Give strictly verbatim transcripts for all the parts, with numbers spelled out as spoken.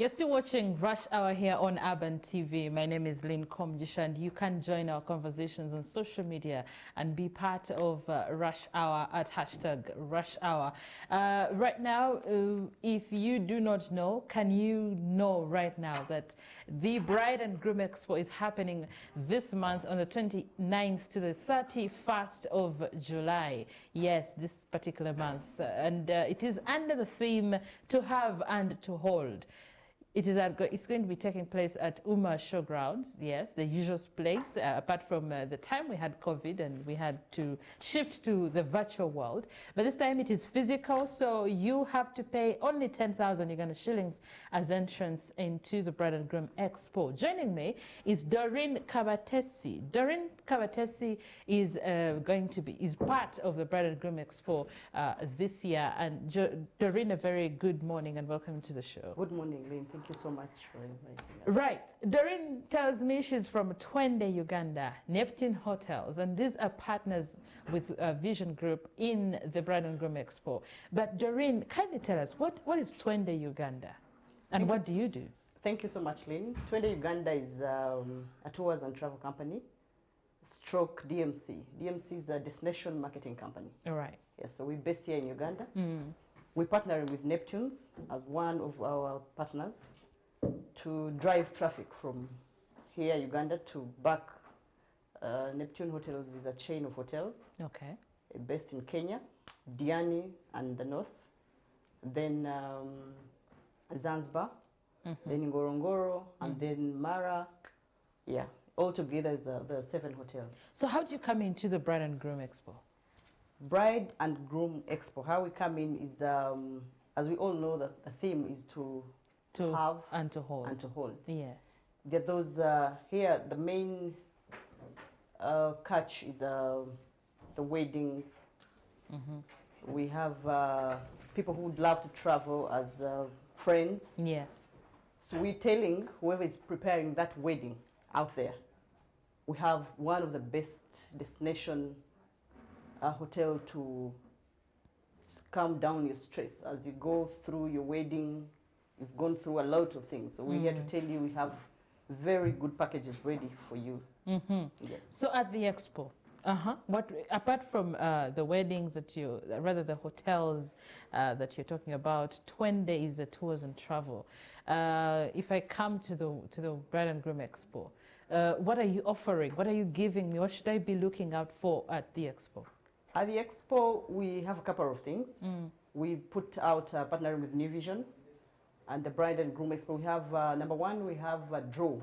You're still watching Rush Hour here on Urban T V. My name is Lynn Komjishan. You can join our conversations on social media and be part of uh, Rush Hour at hashtag Rush Hour. Uh, right now, uh, if you do not know, can you know right now that the Bride and Groom Expo is happening this month on the twenty-ninth to the thirty-first of July. Yes, this particular month. And uh, it is under the theme to have and to hold. It is at, it's going to be taking place at Uma Showgrounds, yes, the usual place, uh, apart from uh, the time we had COVID and we had to shift to the virtual world. But this time it is physical, so you have to pay only ten thousand Uganda shillings as entrance into the Bride and Groom Expo. Joining me is Doreen Kabatesi. Doreen Kabatesi is uh, going to be, is part of the Bride and Groom Expo uh, this year. And jo Doreen, a very good morning and welcome to the show. Good morning, Lynn. Thank you so much for inviting us. Right. Doreen tells me she's from Twende, Uganda, Neptune Hotels, and these are partners with uh, Vision Group in the Bride and Groom Expo. But Doreen, kindly tell us, what, what is Twende, Uganda, and thank what you, do you do? Thank you so much, Lynn. Twende, Uganda is um, a tours and travel company, stroke D M C. D M C is a destination marketing company. All right. Yeah, so we're based here in Uganda. Mm. We're partnering with Neptunes as one of our partners to drive traffic from here, Uganda, to back. Uh, Neptune Hotels is a chain of hotels, okay, based in Kenya, Diani and the north, then um, Zanzibar, mm-hmm, then Ngorongoro, and mm-hmm, then Mara. Yeah, all together is uh, the seven hotels. So how do you come into the Bride and Groom Expo? Bride and Groom Expo, how we come in is, um, as we all know, that the theme is to, to have and to hold. And to hold. Yes. There those, uh, here, the main uh, catch is uh, the wedding. Mm-hmm. We have uh, people who would love to travel as uh, friends. Yes. So we're telling whoever is preparing that wedding out there, we have one of the best destination a hotel to calm down your stress as you go through your wedding. You've gone through a lot of things, so we're mm. here to tell you we have very good packages ready for you. Mm-hmm. Yes. So at the expo, uh-huh, what apart from uh, the weddings that you, rather the hotels uh, that you're talking about, Twende is the tours and travel. Uh, if I come to the to the Bride and Groom Expo, uh, what are you offering? What are you giving me? What should I be looking out for at the expo? At the expo, we have a couple of things. Mm. We put out uh, partnering with New Vision and the Bride and Groom Expo. We have, uh, number one, we have a draw.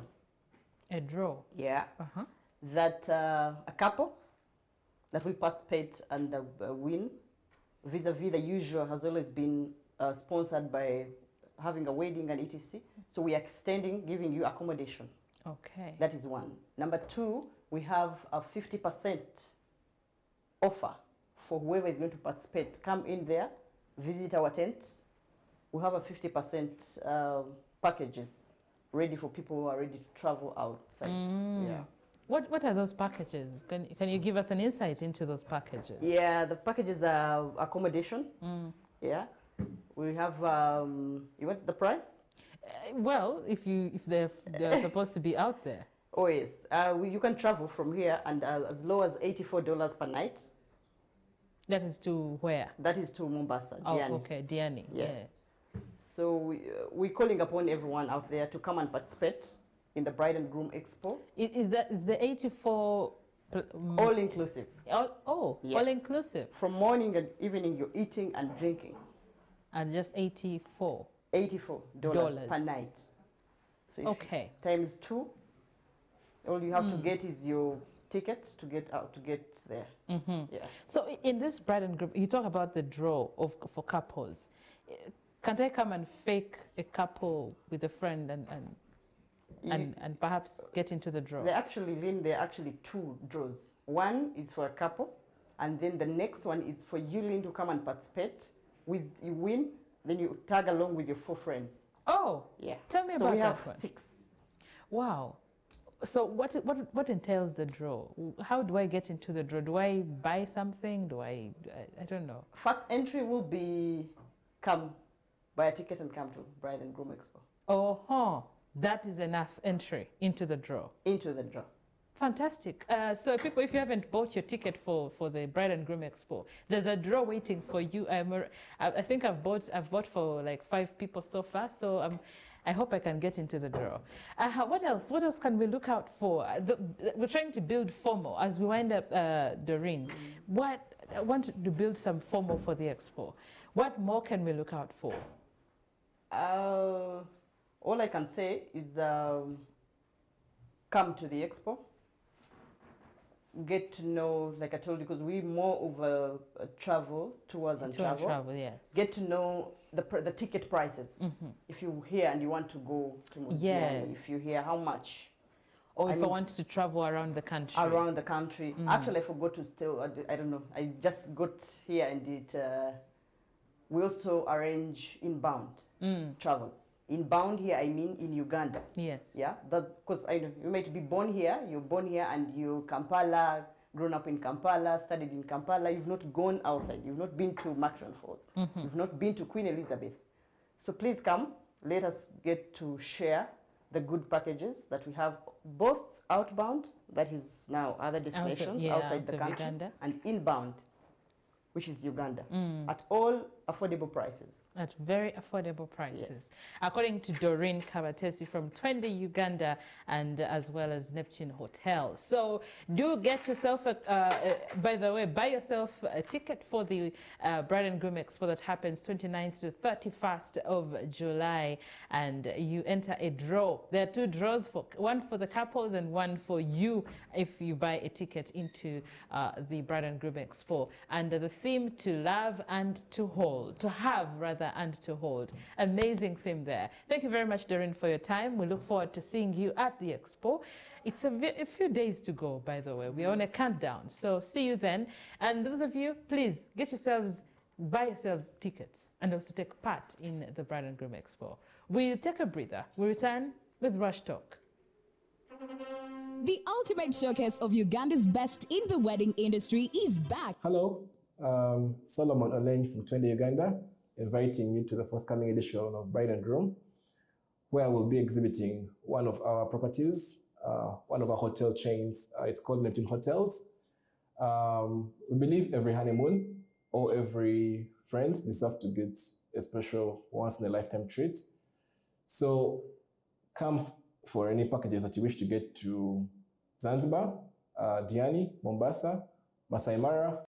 A draw? Yeah. Uh-huh. That uh, a couple that we participate and uh, win vis-a-vis the usual has always been uh, sponsored by having a wedding and et cetera. So we are extending, giving you accommodation. Okay. That is one. Number two, we have a fifty percent offer for whoever is going to participate. Come in there, visit our tent. We have a fifty percent uh, packages ready for people who are ready to travel outside. Mm. Yeah. What What are those packages? Can Can you give us an insight into those packages? Yeah, the packages are accommodation. Mm. Yeah, we have. Um, you want the price? Uh, well, if you if they're they're supposed to be out there. Oh, yes. Uh, we, you can travel from here and uh, as low as eighty-four dollars per night. That is to where? That is to Mombasa, oh, Diani. Okay, Diani. Yeah. Yeah. So we, uh, we're calling upon everyone out there to come and participate in the Bride and Groom Expo. Is, is, that, is the eighty-four... Um, all-inclusive. All, oh, yeah. All-inclusive. From morning and evening, you're eating and drinking. And just eighty-four? eighty-four dollars per night. So if okay. Times two. All you have mm. to get is your tickets to get out to get there. Mm-hmm. Yeah. So in this Bride and Groom, you talk about the draw of for couples. Can't I come and fake a couple with a friend and and you, and, and perhaps get into the draw? They actually, Lynn, there are actually two draws. One is for a couple, and then the next one is for you, Lynn, to come and participate. With you win, then you tag along with your four friends. Oh, yeah. Tell me so about we that have one. Six. Wow. So what, what what entails the draw? How do I get into the draw? Do I buy something? Do I, I, I don't know. First entry will be come, buy a ticket and come to Bride and Groom Expo. Oh, that is enough entry into the draw. Into the draw. Fantastic. Uh, so people, if you haven't bought your ticket for, for the Bride and Groom Expo, there's a draw waiting for you. I'm, I, I think I've bought, I've bought for like five people so far, so um, I hope I can get into the draw. Uh, what else? What else can we look out for? The, we're trying to build FOMO as we wind up, uh, Doreen. What, I want to build some FOMO for the expo. What more can we look out for? Uh, all I can say is um, come to the expo. Get to know, like I told you, because we more of a, a travel tours and Tour travel. And travel, yes. Get to know the the ticket prices. Mm-hmm. If you hear and you want to go to Montana, yes. If you hear how much, or I if mean, I wanted to travel around the country. Around the country. Mm-hmm. Actually, I forgot to still. I don't know. I just got here and it. Uh, we also arrange inbound mm. travels. Inbound here, I mean in Uganda. Yes. Yeah, because I know you might be born here, you're born here, and you Kampala, grown up in Kampala, studied in Kampala. You've not gone outside. You've not been to Murchison Falls. Mm-hmm. You've not been to Queen Elizabeth. So please come. Let us get to share the good packages that we have, both outbound, that is now other destinations outside, yeah, outside the country, Uganda. And inbound, which is Uganda, mm. at all affordable prices. At very affordable prices. Yes. According to Doreen Kabatesi from Twende Uganda, and as well as Neptune Hotels. So do get yourself, a, uh, by the way, buy yourself a ticket for the uh, Bride and Groom Expo that happens twenty-ninth to thirty-first of July, and you enter a draw. There are two draws, for one for the couples and one for you if you buy a ticket into uh, the Bride and Groom Expo. And uh, the theme, to love and to hold, to have rather and to hold. Amazing theme there. Thank you very much, Doreen, for your time. We look forward to seeing you at the expo. It's a, a few days to go, by the way. We're on a countdown, so see you then. And those of you, please get yourselves, buy yourselves tickets and also take part in the Bride and Groom Expo. We'll take a breather. We'll return with Rush Talk. The ultimate showcase of Uganda's best in the wedding industry is back. Hello. Um, Solomon Oleng from Twende Uganda, inviting you to the forthcoming edition of Bride and Groom, where we'll be exhibiting one of our properties, uh, one of our hotel chains. Uh, it's called Neptune Hotels. Um, we believe every honeymoon or every friend deserves to get a special once-in-a-lifetime treat. So come for any packages that you wish to get to Zanzibar, uh, Diani, Mombasa, Masai Mara,